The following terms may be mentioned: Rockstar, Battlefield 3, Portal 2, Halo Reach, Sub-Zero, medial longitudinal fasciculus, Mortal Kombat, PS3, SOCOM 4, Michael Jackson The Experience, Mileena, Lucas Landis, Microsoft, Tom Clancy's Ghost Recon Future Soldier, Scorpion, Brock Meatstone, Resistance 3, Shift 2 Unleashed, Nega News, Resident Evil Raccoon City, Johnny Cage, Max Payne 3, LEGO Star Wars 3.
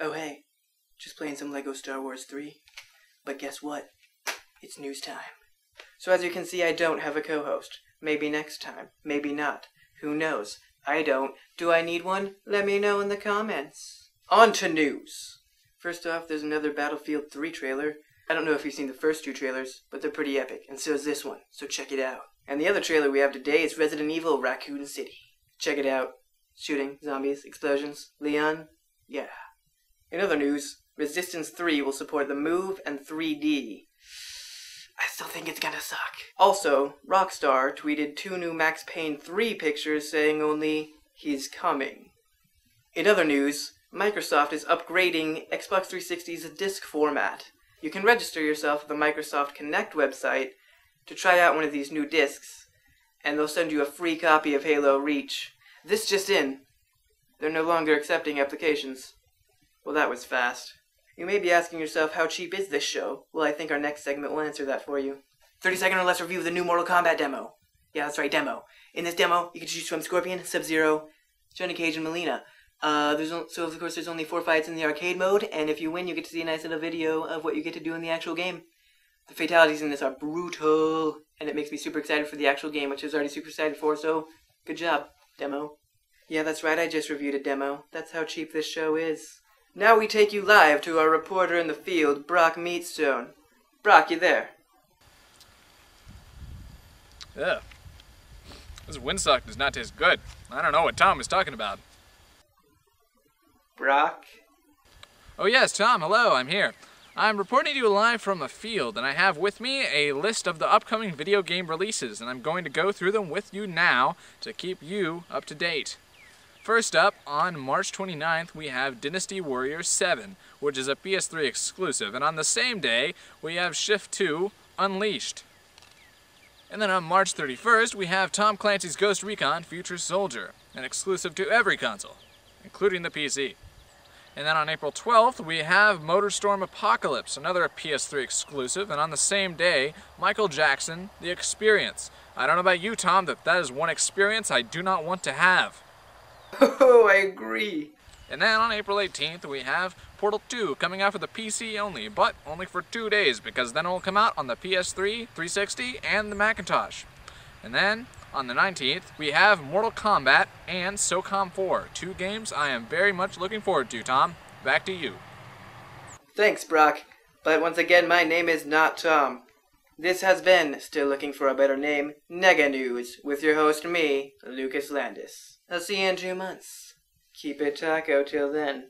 Oh hey, just playing some LEGO Star Wars 3, but guess what? It's news time. So as you can see, I don't have a co-host. Maybe next time, maybe not. Who knows? I don't. Do I need one? Let me know in the comments. On to news! First off, there's another Battlefield 3 trailer. I don't know if you've seen the first two trailers, but they're pretty epic, and so is this one, so check it out. And the other trailer we have today is Resident Evil Raccoon City. Check it out. Shooting, zombies, explosions, Leon, yeah. In other news, Resistance 3 will support the Move and 3D. I still think it's gonna suck. Also, Rockstar tweeted two new Max Payne 3 pictures saying only, he's coming. In other news, Microsoft is upgrading Xbox 360's disc format. You can register yourself at the Microsoft Connect website to try out one of these new discs, and they'll send you a free copy of Halo Reach. This just in, they're no longer accepting applications. Well, that was fast. You may be asking yourself, how cheap is this show? Well, I think our next segment will answer that for you. 30-second or less review of the new Mortal Kombat demo. Yeah, that's right, demo. In this demo, you can choose from Scorpion, Sub-Zero, Johnny Cage, and Mileena. So of course, there's only 4 fights in the arcade mode, and if you win, you get to see a nice little video of what you get to do in the actual game. The fatalities in this are brutal, and it makes me super excited for the actual game, which I was already super excited for, so good job, demo. Yeah, that's right, I just reviewed a demo. That's how cheap this show is. Now we take you live to our reporter in the field, Brock Meatstone. Brock, you there? Ugh. This windsock does not taste good. I don't know what Tom is talking about. Brock? Oh yes, Tom, hello, I'm here. I'm reporting to you live from the field, and I have with me a list of the upcoming video game releases, and I'm going to go through them with you now to keep you up to date. First up, on March 29th, we have Dynasty Warriors 7, which is a PS3 exclusive. And on the same day, we have Shift 2 Unleashed. And then on March 31st, we have Tom Clancy's Ghost Recon Future Soldier, an exclusive to every console, including the PC. And then on April 12th, we have Motorstorm Apocalypse, another PS3 exclusive. And on the same day, Michael Jackson The Experience. I don't know about you, Tom, but that is one experience I do not want to have. Oh, I agree. And then on April 18th, we have Portal 2 coming out for the PC only, but only for 2 days, because then it will come out on the PS3, 360, and the Macintosh. And then on the 19th, we have Mortal Kombat and SOCOM 4, two games I am very much looking forward to, Tom. Back to you. Thanks, Brock. But once again, my name is not Tom. This has been, still looking for a better name, Nega News, with your host, me, Lucas Landis. I'll see you in 2 months. Keep it taco till then.